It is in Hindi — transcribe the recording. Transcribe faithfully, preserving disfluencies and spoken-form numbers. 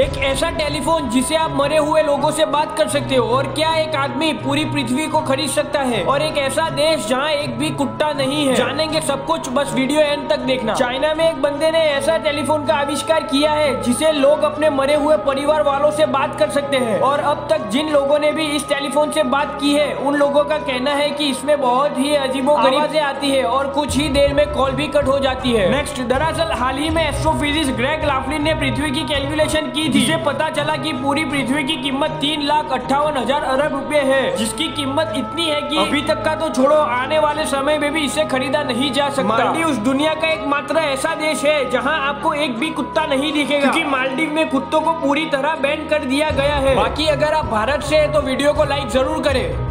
एक ऐसा टेलीफोन जिसे आप मरे हुए लोगों से बात कर सकते हो। और क्या एक आदमी पूरी पृथ्वी को खरीद सकता है? और एक ऐसा देश जहां एक भी कुत्ता नहीं है। जानेंगे सब कुछ, बस वीडियो एंड तक देखना। चाइना में एक बंदे ने ऐसा टेलीफोन का आविष्कार किया है जिसे लोग अपने मरे हुए परिवार वालों से बात कर सकते हैं। और अब तक जिन लोगों ने भी इस टेलीफोन से बात की है, उन लोगों का कहना है कि इसमें बहुत ही अजीबोगरीब आवाजें आती है और कुछ ही देर में कॉल भी कट हो जाती है। नेक्स्ट, दरअसल हाल ही में एस्ट्रोफिजिस्ट ग्रेग लाफ्लिन ने पृथ्वी की कैलकुलेशन की, जिसे पता चला कि पूरी पृथ्वी की कीमत तीन लाख अट्ठावन हजार अरब रुपए है, जिसकी कीमत इतनी है कि अभी तक का तो छोड़ो, आने वाले समय में भी इसे खरीदा नहीं जा सकता। मालदीव दुनिया का एकमात्र ऐसा देश है जहां आपको एक भी कुत्ता नहीं दिखेगा, क्योंकि मालदीव में कुत्तों को पूरी तरह बैन कर दिया गया है। बाकी अगर आप भारत से है तो वीडियो को लाइक जरूर करें।